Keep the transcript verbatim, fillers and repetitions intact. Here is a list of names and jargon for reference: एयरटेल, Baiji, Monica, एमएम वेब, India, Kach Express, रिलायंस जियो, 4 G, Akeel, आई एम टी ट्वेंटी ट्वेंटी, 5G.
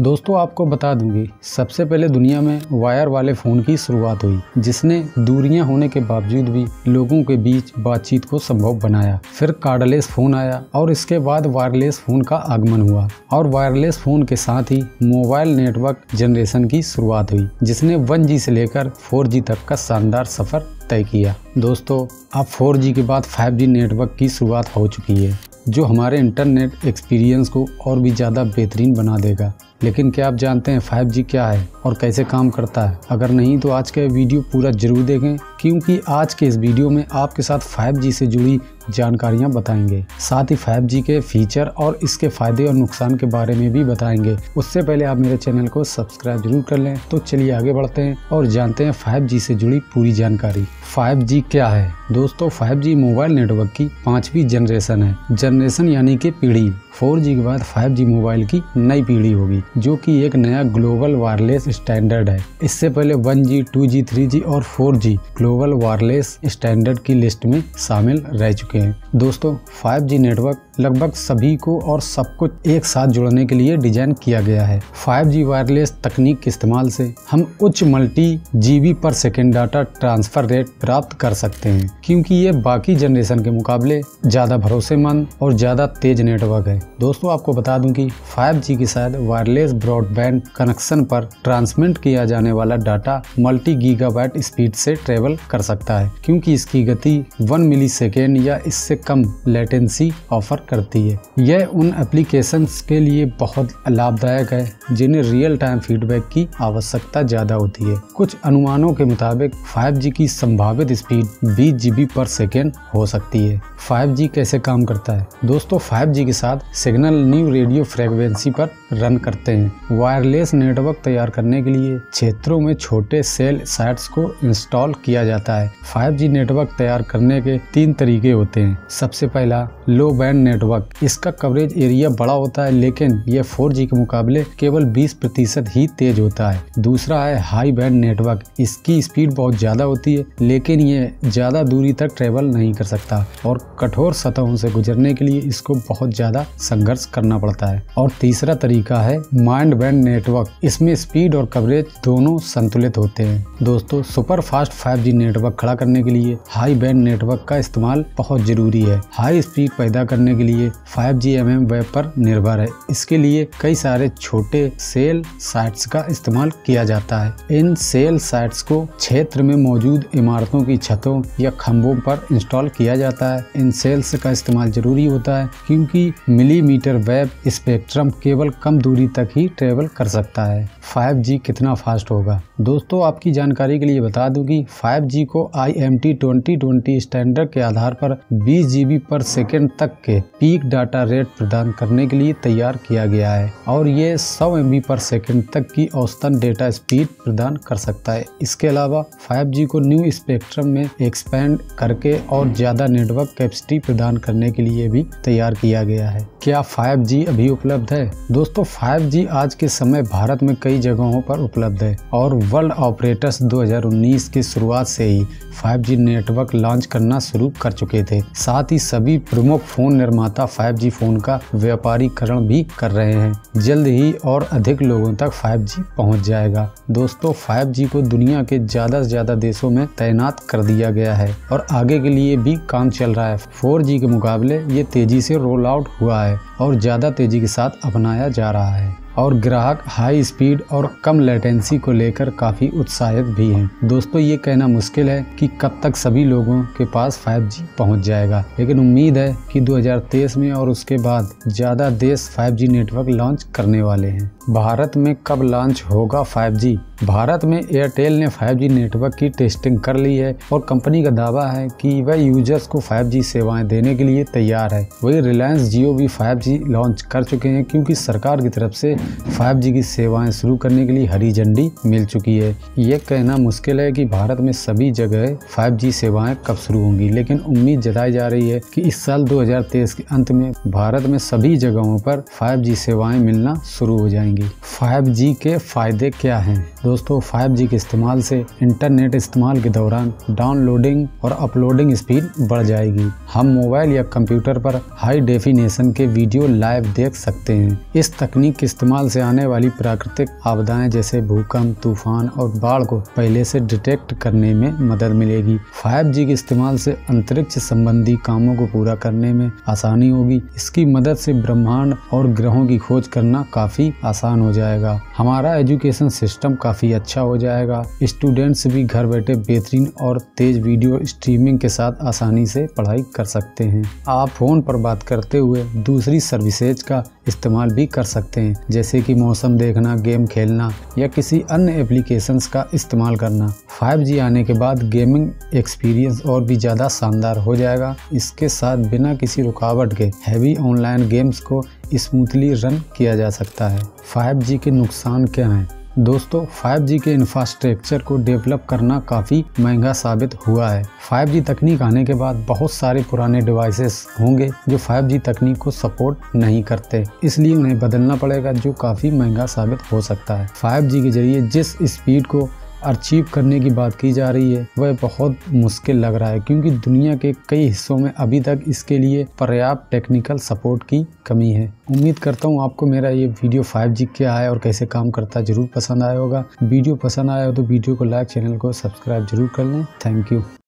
दोस्तों आपको बता दूंगी, सबसे पहले दुनिया में वायर वाले फ़ोन की शुरुआत हुई, जिसने दूरियां होने के बावजूद भी लोगों के बीच बातचीत को संभव बनाया। फिर कार्डलेस फ़ोन आया और इसके बाद वायरलेस फ़ोन का आगमन हुआ और वायरलेस फ़ोन के साथ ही मोबाइल नेटवर्क जनरेशन की शुरुआत हुई, जिसने वन जी से लेकर फोर जी तक का शानदार सफ़र तय किया। दोस्तों अब फोर जी के बाद फाइव जी नेटवर्क की शुरुआत हो चुकी है, जो हमारे इंटरनेट एक्सपीरियंस को और भी ज़्यादा बेहतरीन बना देगा। लेकिन क्या आप जानते हैं फाइव जी क्या है और कैसे काम करता है? अगर नहीं तो आज का वीडियो पूरा जरूर देखें, क्योंकि आज के इस वीडियो में आपके साथ फाइव जी से जुड़ी जानकारियां बताएंगे, साथ ही फाइव जी के फीचर और इसके फायदे और नुकसान के बारे में भी बताएंगे। उससे पहले आप मेरे चैनल को सब्सक्राइब जरूर कर लें। तो चलिए आगे बढ़ते हैं और जानते हैं फाइव जी से जुड़ी पूरी जानकारी। फाइव जी क्या है? दोस्तों फाइव जी मोबाइल नेटवर्क की पांचवी जनरेशन है। जनरेशन यानी कि पीढ़ी। फोर जी के बाद फाइव जी मोबाइल की नई पीढ़ी होगी, जो कि एक नया ग्लोबल वायरलेस स्टैंडर्ड है। इससे पहले one G, two G, three G और four G global wireless standard की लिस्ट में शामिल रह चुके हैं। दोस्तों फाइव जी नेटवर्क लगभग सभी को और सब कुछ एक साथ जोड़ने के लिए डिजाइन किया गया है। फाइव जी वायरलेस तकनीक के इस्तेमाल से हम उच्च मल्टी जीबी पर सेकेंड डाटा ट्रांसफर रेट प्राप्त कर सकते हैं, क्योंकि ये बाकी जनरेशन के मुकाबले ज्यादा भरोसेमंद और ज्यादा तेज नेटवर्क है। दोस्तों आपको बता दूं कि फाइव जी के साथ वायरलेस ब्रॉडबैंड कनेक्शन पर ट्रांसमिट किया जाने वाला डाटा मल्टी गीगाबाइट स्पीड से ट्रेवल कर सकता है, क्योंकि इसकी गति वन मिली सेकेंड या इससे कम लेटेंसी ऑफर करती है। यह उन एप्लीकेशंस के लिए बहुत लाभदायक है जिन्हें रियल टाइम फीडबैक की आवश्यकता ज्यादा होती है। कुछ अनुमानों के मुताबिक फाइव जी की संभावित स्पीड ट्वेंटी जीबी पर सेकेंड हो सकती है। फाइव जी कैसे काम करता है? दोस्तों फाइव जी के साथ सिग्नल न्यू रेडियो फ्रेक्वेंसी पर रन करते हैं। वायरलेस नेटवर्क तैयार करने के लिए क्षेत्रों में छोटे सेल साइट्स को इंस्टॉल किया जाता है। फाइव जी नेटवर्क तैयार करने के तीन तरीके होते हैं। सबसे पहला लो बैंड नेटवर्क। इसका कवरेज एरिया बड़ा होता है, लेकिन यह फोर जी के मुकाबले केवल बीस प्रतिशत ही तेज होता है। दूसरा है हाई बैंड नेटवर्क। इसकी स्पीड बहुत ज्यादा होती है, लेकिन ये ज्यादा दूरी तक ट्रेवल नहीं कर सकता और कठोर सतहों से गुजरने के लिए इसको बहुत ज्यादा संघर्ष करना पड़ता है। और तीसरा तरीका है माइड बैंड नेटवर्क। इसमें स्पीड और कवरेज दोनों संतुलित होते हैं। दोस्तों super fast five G network खड़ा करने के लिए हाई बैंड नेटवर्क का इस्तेमाल बहुत जरूरी है। हाई स्पीड पैदा करने के लिए फाइव जी एमएम वेब पर निर्भर है। इसके लिए कई सारे छोटे सेल साइट्स का इस्तेमाल किया जाता है। इन सेल साइट्स को क्षेत्र में मौजूद इमारतों की छतों या खंभों पर इंस्टॉल किया जाता है। इन सेल्स का इस्तेमाल जरूरी होता है, क्योंकि मिलीमीटर वेब स्पेक्ट्रम केवल कम दूरी तक ही ट्रेवल कर सकता है। फाइव जी कितना फास्ट होगा? दोस्तों आपकी जानकारी के लिए बता दूं कि फाइव जी को आई एम टी ट्वेंटी ट्वेंटी standard के आधार पर बीस जीबी पर सेकेंड तक के पीक डाटा रेट प्रदान करने के लिए तैयार किया गया है और ये सौ एम बी पर सेकेंड तक की औसतन डेटा स्पीड प्रदान कर सकता है। इसके अलावा फाइव जी को न्यू स्पेक्ट्रम में एक्सपेंड करके और ज्यादा नेटवर्क कैपेसिटी प्रदान करने के लिए भी तैयार किया गया है। क्या फाइव जी अभी उपलब्ध है? दोस्तों फाइव जी आज के समय भारत में कई जगहों पर उपलब्ध है और वर्ल्ड ऑपरेटर्स दो हज़ार उन्नीस की शुरुआत से ही फाइव जी नेटवर्क लॉन्च करना शुरू कर चुके थे। साथ ही सभी प्रमुख फोन निर्माता फाइव जी फोन का व्यापारीकरण भी कर रहे हैं। जल्द ही और अधिक लोगों तक फाइव जी पहुंच जाएगा। दोस्तों फाइव जी को दुनिया के ज्यादा से ज्यादा देशों में तैनात कर दिया गया है और आगे के लिए भी काम चल रहा है। फोर जी के मुकाबले ये तेजी से रोल आउट हुआ है और ज्यादा तेजी के साथ अपनाया जा रहा है और ग्राहक हाई स्पीड और कम लेटेंसी को लेकर काफ़ी उत्साहित भी हैं। दोस्तों ये कहना मुश्किल है कि कब तक सभी लोगों के पास फाइव जी पहुंच जाएगा, लेकिन उम्मीद है कि दो हज़ार तेईस में और उसके बाद ज़्यादा देश फाइव जी नेटवर्क लॉन्च करने वाले हैं। भारत में कब लॉन्च होगा फाइव जी? भारत में एयरटेल ने फाइव जी नेटवर्क की टेस्टिंग कर ली है और कंपनी का दावा है कि वह यूजर्स को फाइव जी सेवाएं देने के लिए तैयार है। वही रिलायंस जियो भी फाइव जी लॉन्च कर चुके हैं, क्योंकि सरकार की तरफ से फाइव जी की सेवाएं शुरू करने के लिए हरी झंडी मिल चुकी है। यह कहना मुश्किल है कि भारत में सभी जगह फाइव जी सेवाएं कब शुरू होंगी, लेकिन उम्मीद जताई जा रही है कि इस साल दो हज़ार तेईस के अंत में भारत में सभी जगहों पर फाइव जी सेवाएं मिलना शुरू हो जाएंगी। फाइव जी के फायदे क्या हैं? दोस्तों फाइव जी के इस्तेमाल से इंटरनेट इस्तेमाल के दौरान डाउनलोडिंग और अपलोडिंग स्पीड बढ़ जाएगी। हम मोबाइल या कंप्यूटर पर हाई डेफिनेशन के वीडियो लाइव देख सकते हैं। इस तकनीक के इस्तेमाल इस्तेमाल से आने वाली प्राकृतिक आपदाएं जैसे भूकंप, तूफान और बाढ़ को पहले से डिटेक्ट करने में मदद मिलेगी। फाइव जी के इस्तेमाल से अंतरिक्ष संबंधी कामों को पूरा करने में आसानी होगी। इसकी मदद से ब्रह्मांड और ग्रहों की खोज करना काफी आसान हो जाएगा। हमारा एजुकेशन सिस्टम काफी अच्छा हो जाएगा। स्टूडेंट्स भी घर बैठे बेहतरीन और तेज वीडियो स्ट्रीमिंग के साथ आसानी से पढ़ाई कर सकते हैं। आप फोन पर बात करते हुए दूसरी सर्विसेज का इस्तेमाल भी कर सकते हैं, जैसे कि मौसम देखना, गेम खेलना या किसी अन्य एप्लीकेशंस का इस्तेमाल करना। फाइव जी आने के बाद गेमिंग एक्सपीरियंस और भी ज़्यादा शानदार हो जाएगा। इसके साथ बिना किसी रुकावट के हैवी ऑनलाइन गेम्स को स्मूथली रन किया जा सकता है। फाइव जी के नुकसान क्या हैं? दोस्तों, फाइव जी के इंफ्रास्ट्रक्चर को डेवलप करना काफ़ी महंगा साबित हुआ है। फाइव जी तकनीक आने के बाद बहुत सारे पुराने डिवाइसेस होंगे जो फाइव जी तकनीक को सपोर्ट नहीं करते, इसलिए उन्हें बदलना पड़ेगा, जो काफ़ी महंगा साबित हो सकता है। फाइव जी के जरिए जिस स्पीड को अचीव करने की बात की जा रही है वह बहुत मुश्किल लग रहा है, क्योंकि दुनिया के कई हिस्सों में अभी तक इसके लिए पर्याप्त टेक्निकल सपोर्ट की कमी है। उम्मीद करता हूँ आपको मेरा ये वीडियो फाइव जी क्या है और कैसे काम करता है जरूर पसंद आया होगा। वीडियो पसंद आया हो तो वीडियो को लाइक, चैनल को सब्सक्राइब जरूर कर लें। Thank you.